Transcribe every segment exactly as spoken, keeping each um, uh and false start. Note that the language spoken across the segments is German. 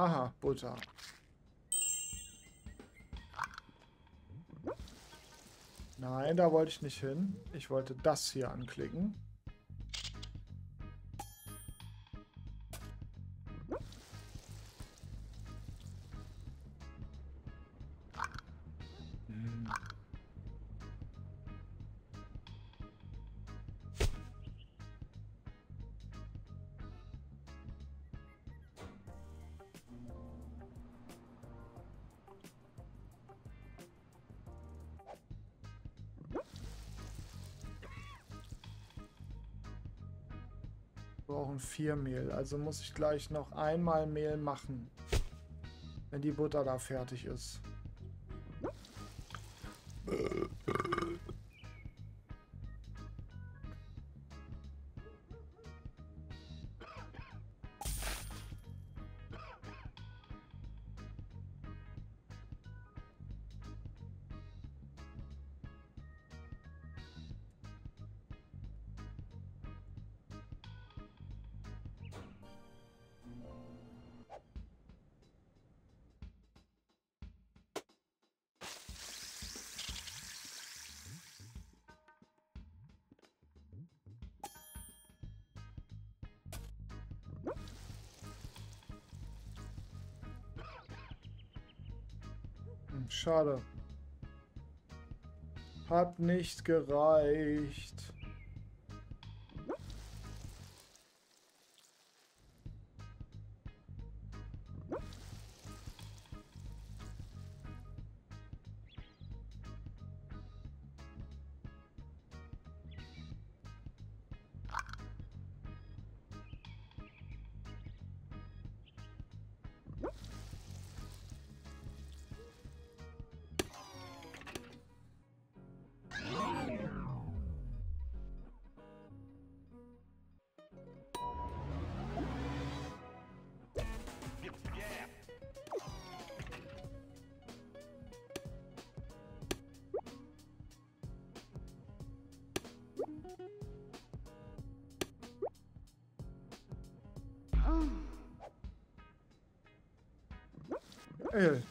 Aha, Butter. Nein, da wollte ich nicht hin. Ich wollte das hier anklicken. vier Mehl, also muss ich gleich noch einmal Mehl machen, wenn die Butter da fertig ist. Schade. Hat nicht gereicht. Öl.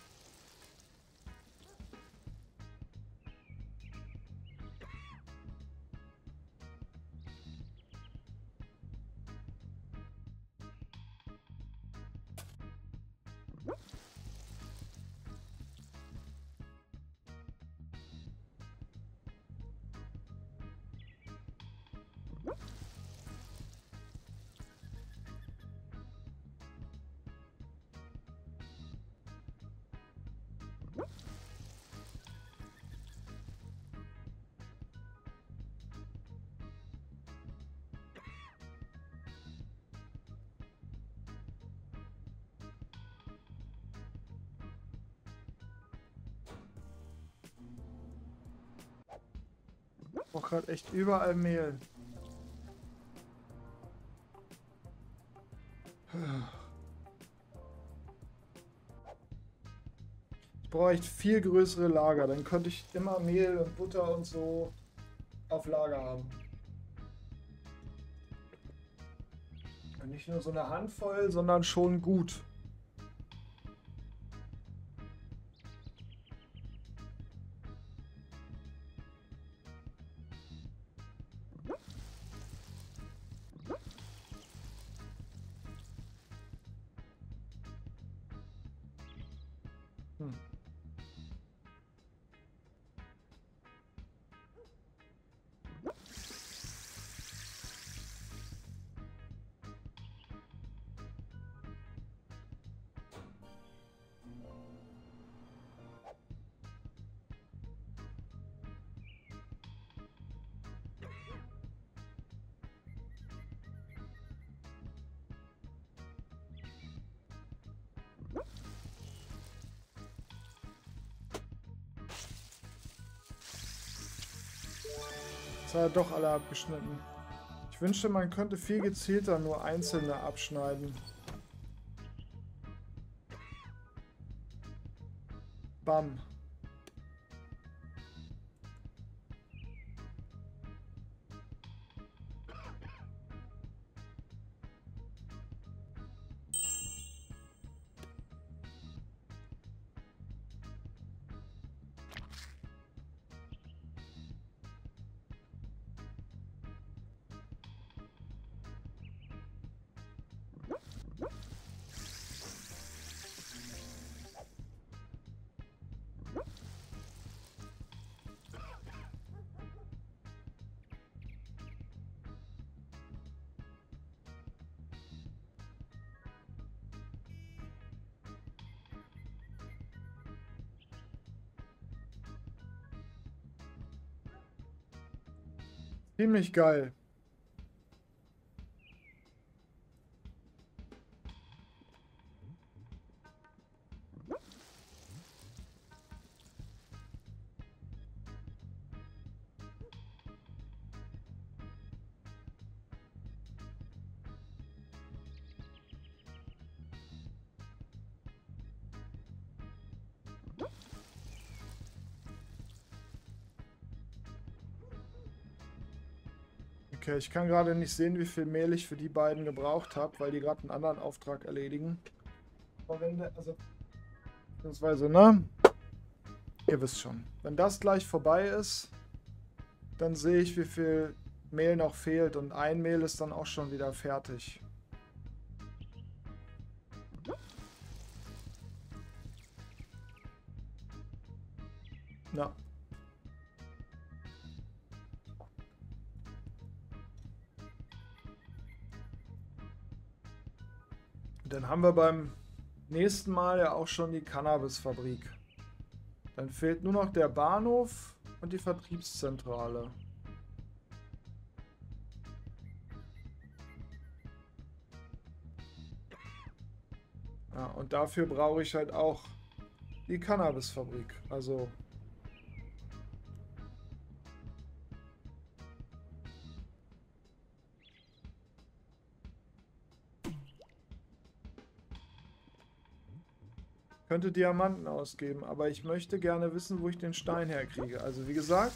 Ich brauche gerade echt überall Mehl. Ich brauche echt viel größere Lager, dann könnte ich immer Mehl und Butter und so auf Lager haben. Und nicht nur so eine Handvoll, sondern schon gut. Das hat er doch alle abgeschnitten. Ich wünschte, man könnte viel gezielter nur einzelne abschneiden. Bam. Ziemlich geil. Okay, ich kann gerade nicht sehen, wie viel Mehl ich für die beiden gebraucht habe, weil die gerade einen anderen Auftrag erledigen. Verwende, also, beziehungsweise, ne? Ihr wisst schon. Wenn das gleich vorbei ist, dann sehe ich, wie viel Mehl noch fehlt, und ein Mehl ist dann auch schon wieder fertig. Na. Dann haben wir beim nächsten Mal ja auch schon die Cannabisfabrik. Dann fehlt nur noch der Bahnhof und die Vertriebszentrale. Ja, und dafür brauche ich halt auch die Cannabisfabrik. Also könnte Diamanten ausgeben, aber ich möchte gerne wissen, wo ich den Stein herkriege. Also wie gesagt,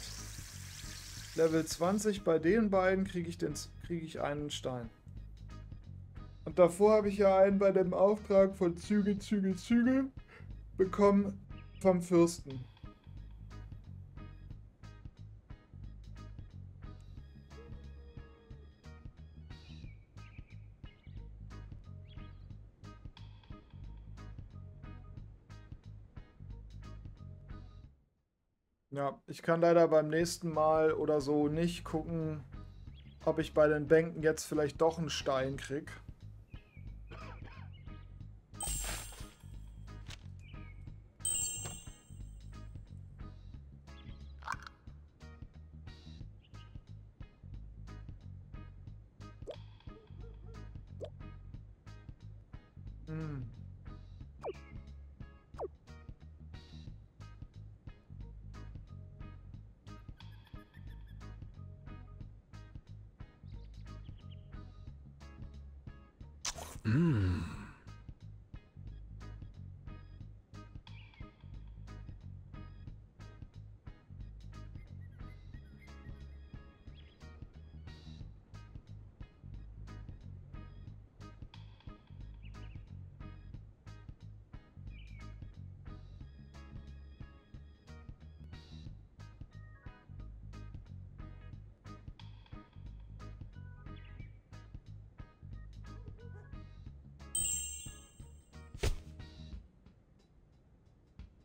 Level zwanzig, bei den beiden kriege ich, den, kriege ich einen Stein. Und davor habe ich ja einen bei dem Auftrag von Zügel, Zügel, Zügel bekommen vom Fürsten. Ja, ich kann leider beim nächsten Mal oder so nicht gucken, ob ich bei den Bänken jetzt vielleicht doch einen Stein krieg. Hm. Mmm.